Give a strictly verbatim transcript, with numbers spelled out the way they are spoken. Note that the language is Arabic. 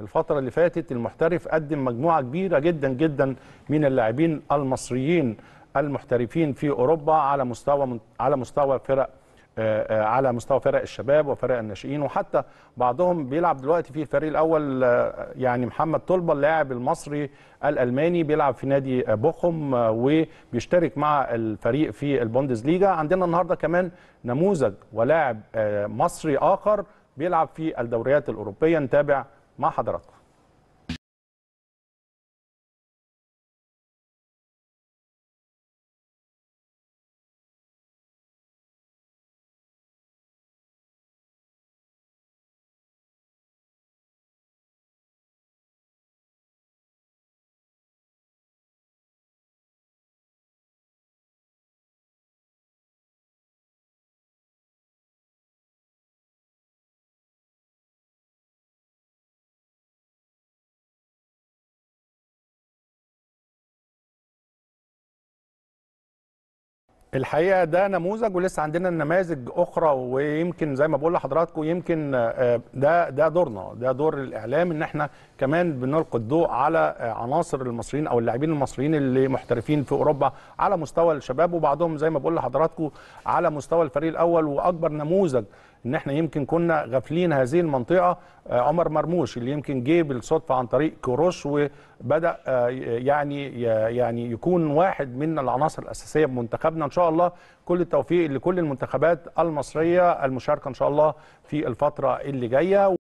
الفترة اللي فاتت المحترف قدم مجموعة كبيرة جدا جدا من اللاعبين المصريين المحترفين في أوروبا على مستوى على مستوى فرق على مستوى فرق الشباب وفرق الناشئين، وحتى بعضهم بيلعب دلوقتي في الفريق الأول. يعني محمد طلبة اللاعب المصري الألماني بيلعب في نادي بوخم وبيشترك مع الفريق في البوندسليغا. عندنا النهاردة كمان نموذج ولاعب مصري آخر بيلعب في الدوريات الأوروبية، نتابع مع حضراتكم. الحقيقه ده نموذج ولسه عندنا نماذج اخرى، ويمكن زي ما بقول لحضراتكم يمكن ده ده دورنا، ده دور الاعلام ان احنا كمان بنلقي الضوء على عناصر المصريين او اللاعبين المصريين اللي محترفين في اوروبا على مستوى الشباب، وبعضهم زي ما بقول لحضراتكم على مستوى الفريق الاول. واكبر نموذج ان احنا يمكن كنا غافلين هذه المنطقه عمر مرموش اللي يمكن جه بالصدفه عن طريق كروش وبدا يعني يعني يكون واحد من العناصر الاساسيه بمنتخبنا. ان شاء الله كل التوفيق لكل المنتخبات المصريه المشاركه ان شاء الله في الفتره اللي جايه.